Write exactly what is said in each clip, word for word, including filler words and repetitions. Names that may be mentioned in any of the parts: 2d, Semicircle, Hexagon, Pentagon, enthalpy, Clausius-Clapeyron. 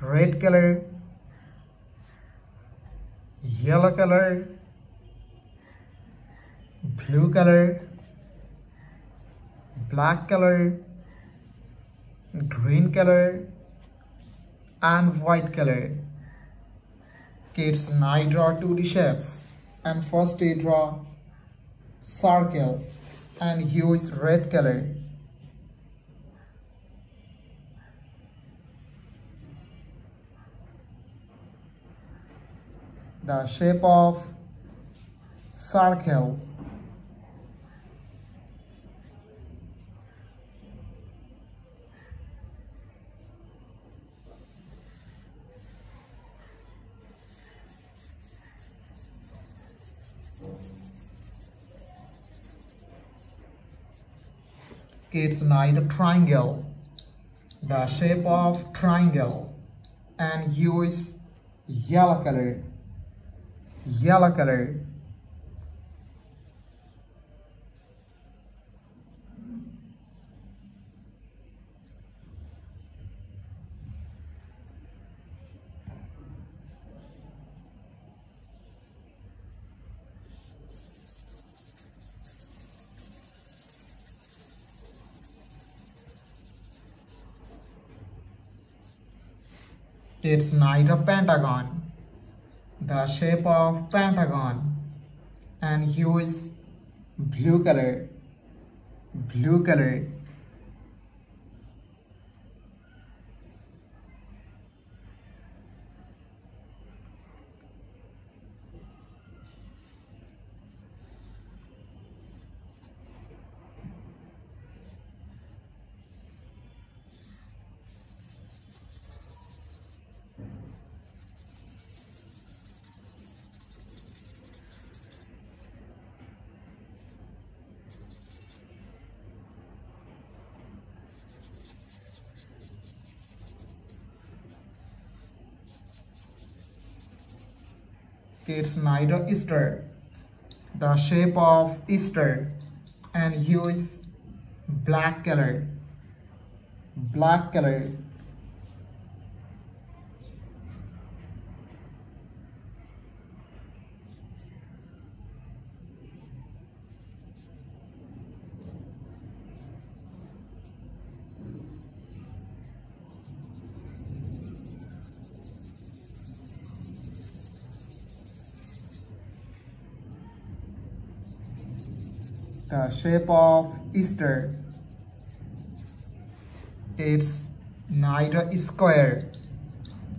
red color, yellow color, blue color, black color, green color, and white color. Kids, now I draw two D shapes, and first I draw circle and use red color. The shape of circle. It's not a triangle. The shape of triangle and use yellow color. Yellow color. It's not a pentagon. The shape of pentagon and use blue color, blue color. It's not a Easter. The shape of Easter and use black color. Black color. The shape of Easter. It's not a square.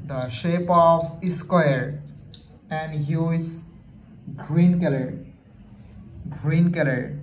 The shape of square and use green color. Green color.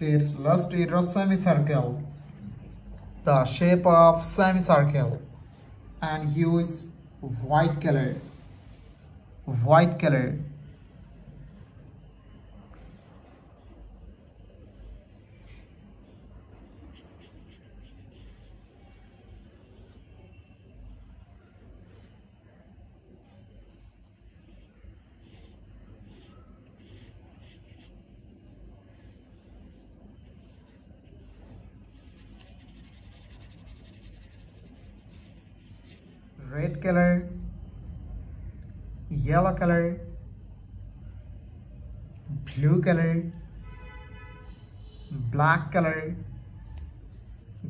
It's last is a semicircle. The shape of semicircle and use white color. White color. Red color, yellow color, blue color, black color,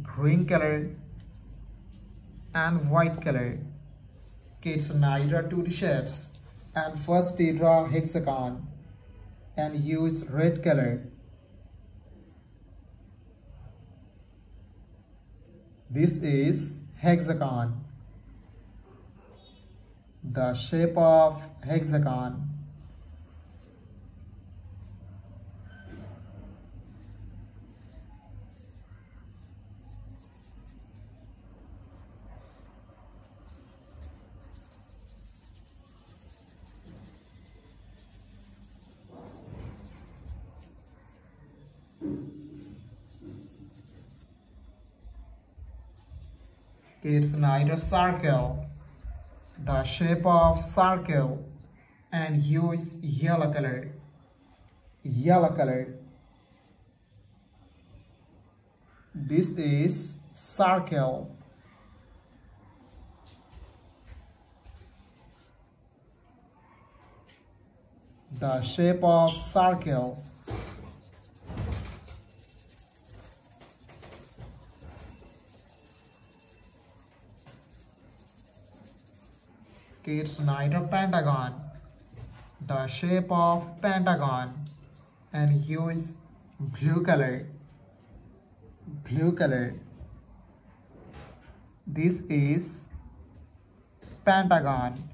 green color, and white color. Kids, now I draw two D shapes, and first I draw hexagon and use red color. This is hexagon. The shape of hexagon. It's not a circle. The shape of circle and use yellow color. Yellow color. This is circle. The shape of circle. It's not a pentagon. The shape of pentagon and use blue color. Blue color. This is pentagon.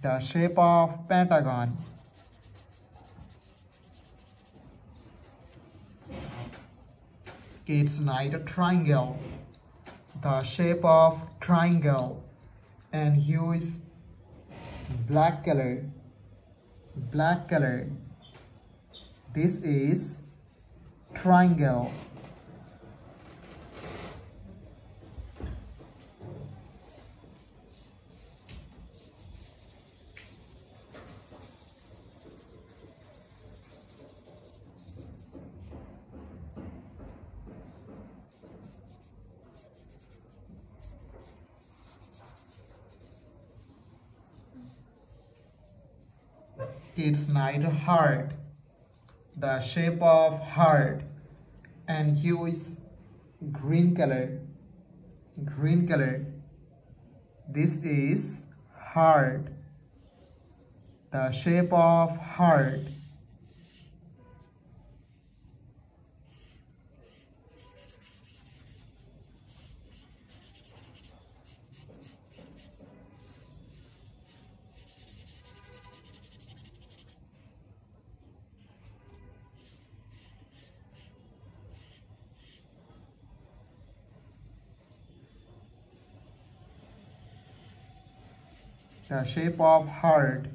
The shape of pentagon. It's not a triangle. The shape of triangle and use black color. Black color. This is triangle. It's not a heart. The shape of heart and use green color. Green color. This is heart. The shape of heart. The shape of heart.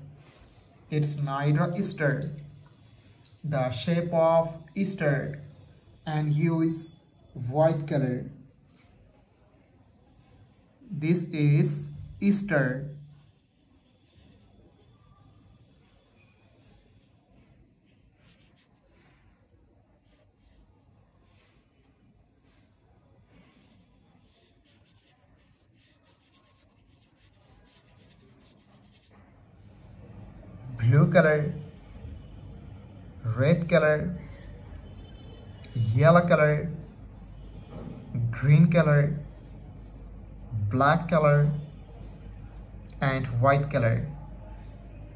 It's neither Easter. The shape of Easter and use white color. This is Easter. Blue color, red color, yellow color, green color, black color, and white color.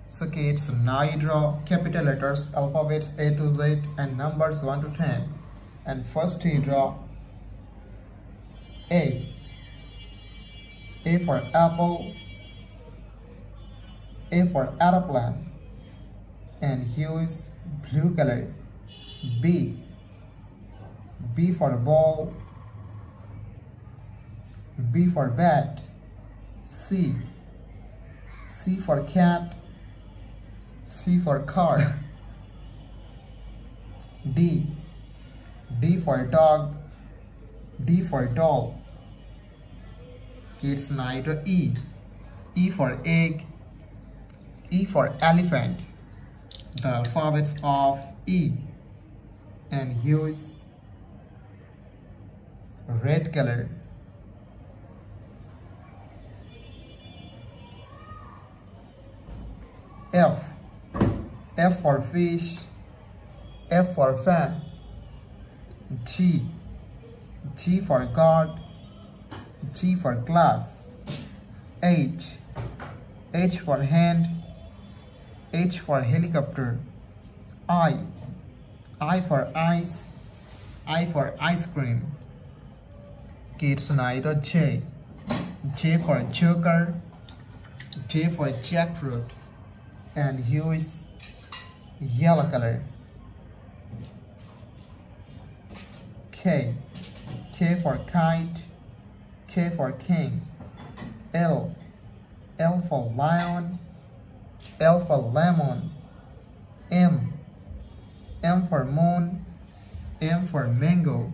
So kids, now you draw capital letters, alphabets A to Z and numbers one to ten. And first you draw A. A for apple, A for aeroplane. And use blue color. B. B for ball. B for bat. C. C for cat. C for car. D. D for dog. D for doll. Kids, neither E. E for egg. E for elephant. The alphabets of E and use red color. F. F for fish. F for fan. G. G for God. G for glass. H. H for hand. H for helicopter. I. I for ice. I for ice cream. Kids, neither J. J for joker. J for jackfruit. And use yellow color. K. K for kite. K for king. L. L for lion, L for lemon. M. M for moon, M for mango.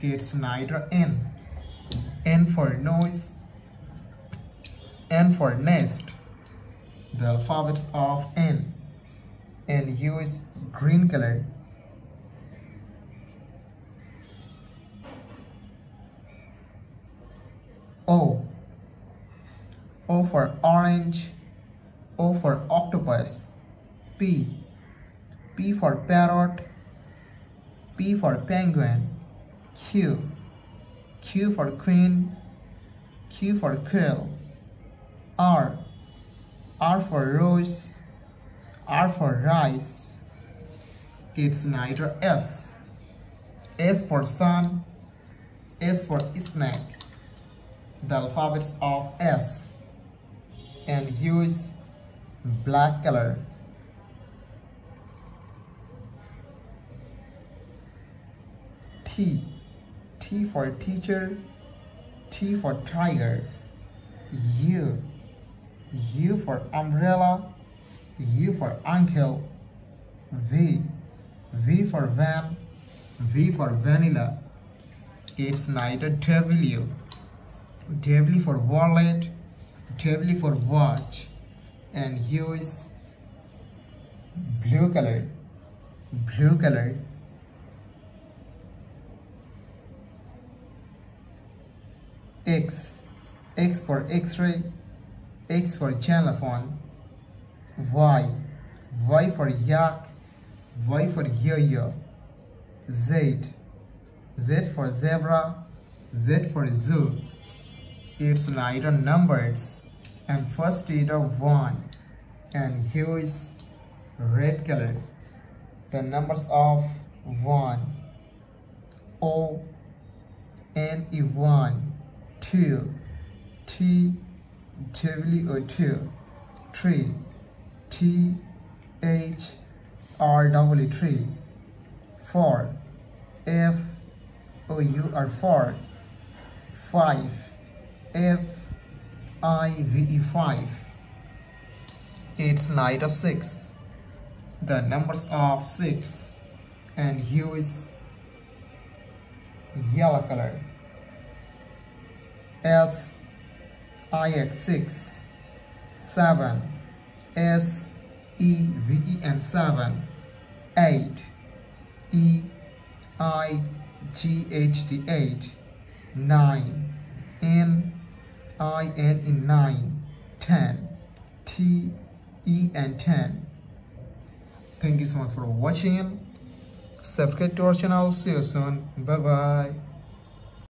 It's neither N. N for noise, N for nest. The alphabets of N. N use green color. O. O for orange, O for octopus. P. P for parrot, P for penguin. Q. Q for queen, Q for quail. R. R for rose, R for rice. It's neither S. S for sun, S for snack. The alphabets of S. And use black color. T. T for teacher, T for tiger. U. U for umbrella, U for uncle. V. V for van, V for vanilla. It's neither W. W for wallet, W for watch. And U is blue color. Blue color. X. X for x-ray, X for xylophone. Y. Y for yak, Y for yo-yo. Z. Z for zebra, Z for zoo. It's neither numbers. And first letter one. And here is red color. The numbers of one. O. N is one. Two. T. W O two. Three. T. H. R. W. Three. Four. F. O. U. R. Four. Five. F. I. V. E. Five. It's neither six. The numbers of six. And U is yellow color. S. I X six, seven, S, E, V, E, and seven, eight, E, I, G, H, D, eight, nine, N, I, N, E, nine, ten, T, E, and ten. Thank you so much for watching. Subscribe to our channel. See you soon. Bye bye.